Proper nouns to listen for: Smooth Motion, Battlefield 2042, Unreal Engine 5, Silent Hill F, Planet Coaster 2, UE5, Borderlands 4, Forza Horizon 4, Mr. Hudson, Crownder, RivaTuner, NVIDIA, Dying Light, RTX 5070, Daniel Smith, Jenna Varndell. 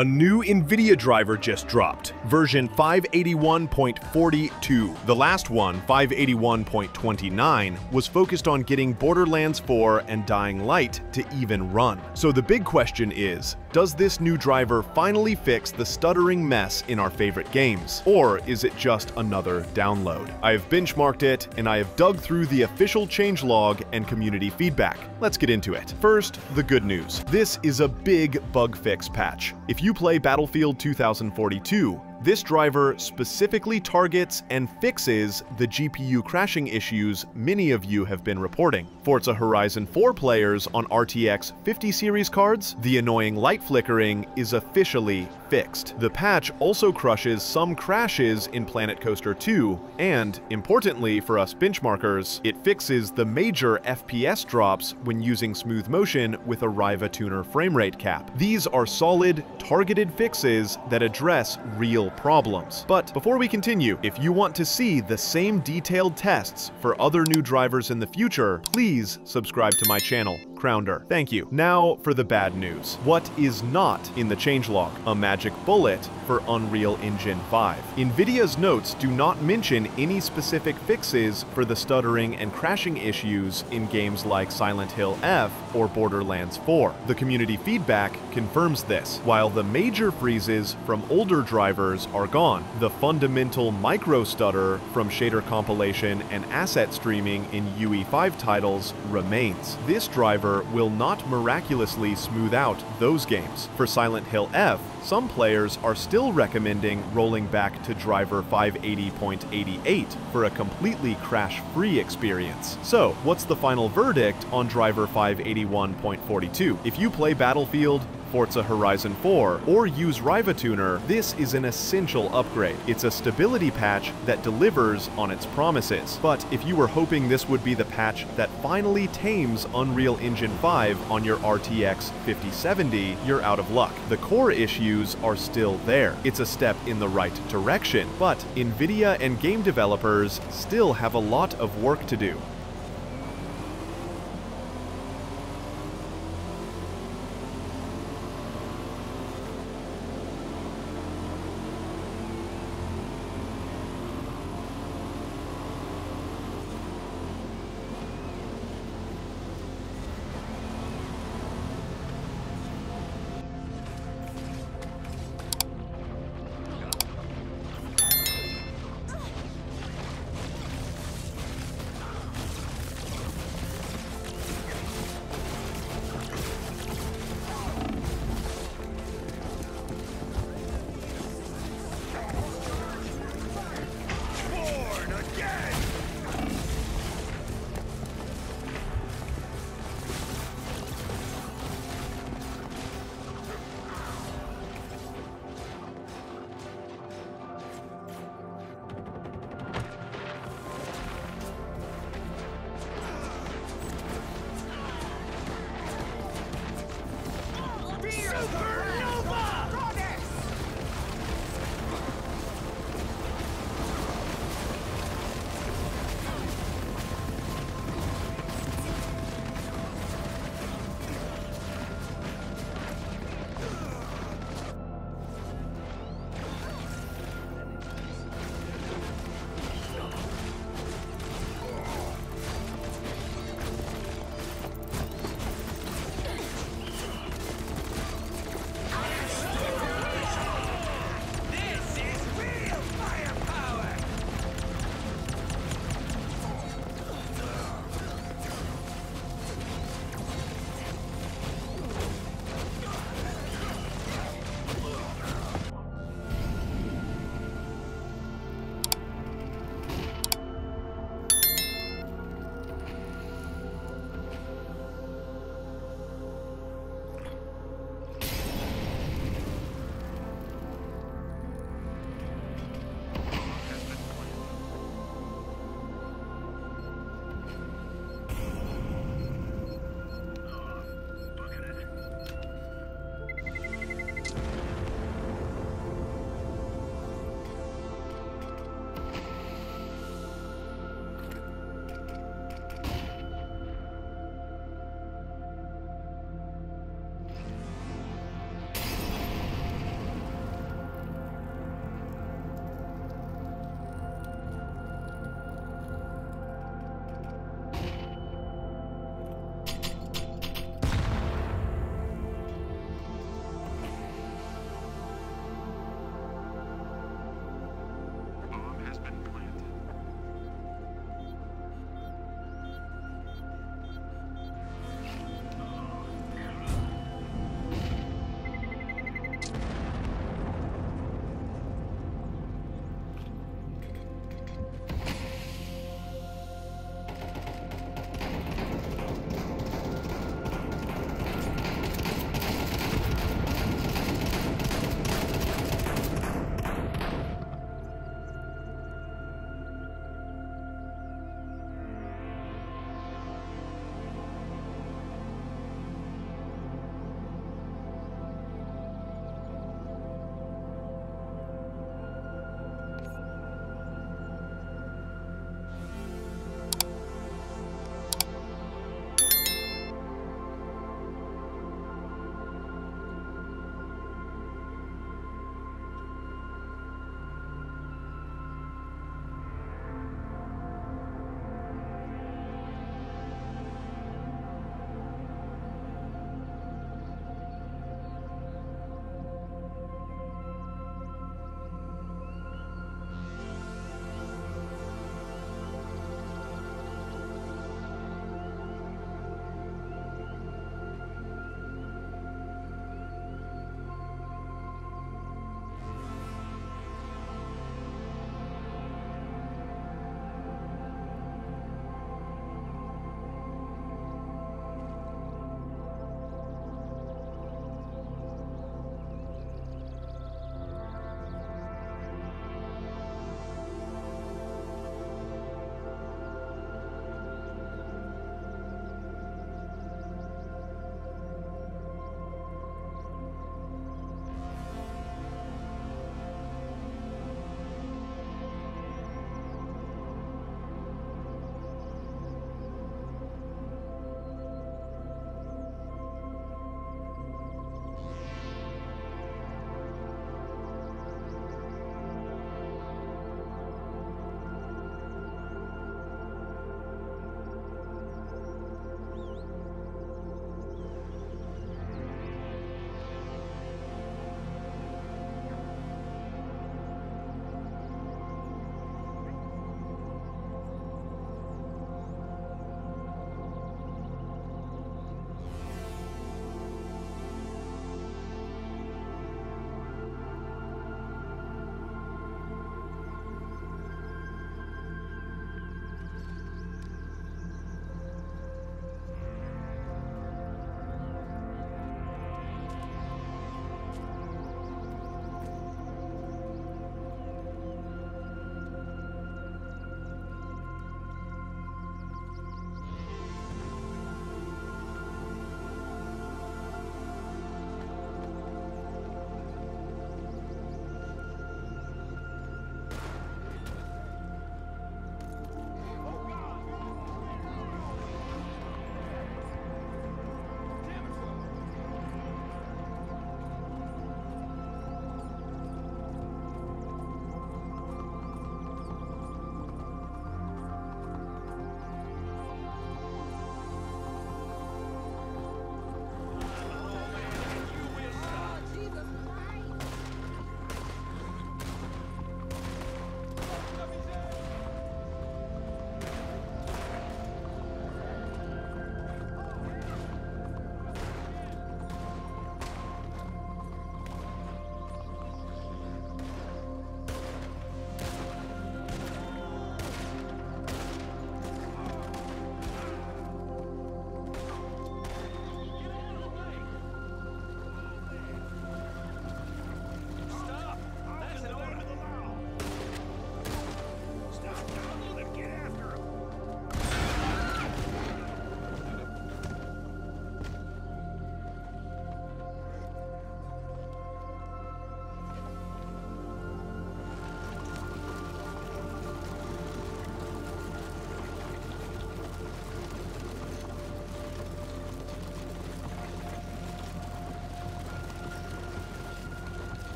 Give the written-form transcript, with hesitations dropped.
A new NVIDIA driver just dropped, version 581.42. The last one, 581.29, was focused on getting Borderlands 4 and Dying Light to even run. So the big question is, does this new driver finally fix the stuttering mess in our favorite games? Or is it just another download? I have benchmarked it, and I have dug through the official changelog and community feedback. Let's get into it. First, the good news. This is a big bug fix patch. If you play Battlefield 2042, this driver specifically targets and fixes the GPU crashing issues many of you have been reporting. Forza Horizon 4 players on RTX 50 series cards, the annoying light flickering is officially fixed. The patch also crushes some crashes in Planet Coaster 2, and, importantly for us benchmarkers, it fixes the major FPS drops when using smooth motion with a RivaTuner framerate cap. These are solid, targeted fixes that address real problems. But before we continue, if you want to see the same detailed tests for other new drivers in the future, please subscribe to my channel, Crownder. Thank you. Now for the bad news. What is not in the changelog? A magic bullet for Unreal Engine 5. NVIDIA's notes do not mention any specific fixes for the stuttering and crashing issues in games like Silent Hill F or Borderlands 4. The community feedback confirms this. While the major freezes from older drivers are gone, the fundamental micro stutter from shader compilation and asset streaming in UE5 titles remains. This driver will not miraculously smooth out those games. For Silent Hill F, some players are still recommending rolling back to driver 580.88 for a completely crash-free experience. So, what's the final verdict on driver 581.42? If you play Battlefield, Forza Horizon 4, or use RivaTuner, this is an essential upgrade. It's a stability patch that delivers on its promises. But if you were hoping this would be the patch that finally tames Unreal Engine 5 on your RTX 5070, you're out of luck. The core issues are still there. It's a step in the right direction, but NVIDIA and game developers still have a lot of work to do.